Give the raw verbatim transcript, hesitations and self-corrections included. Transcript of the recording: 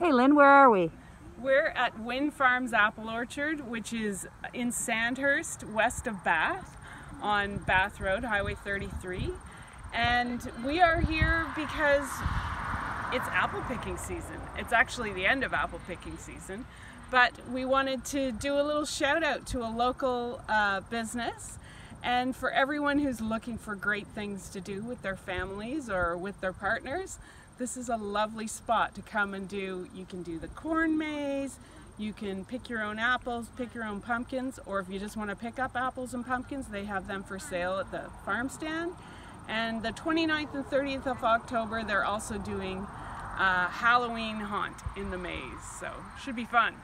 Hey Lynn, where are we? We're at Wynn Farms Apple Orchard, which is in Sandhurst, west of Bath, on Bath Road, Highway thirty-three. And we are here because it's apple picking season. It's actually the end of apple picking season. But we wanted to do a little shout out to a local uh, business, and for everyone who's looking for great things to do with their families or with their partners, this is a lovely spot to come and do. You can do the corn maze, you can pick your own apples, pick your own pumpkins, or if you just want to pick up apples and pumpkins, they have them for sale at the farm stand. And the twenty-ninth and thirtieth of October, they're also doing a Halloween haunt in the maze, so should be fun.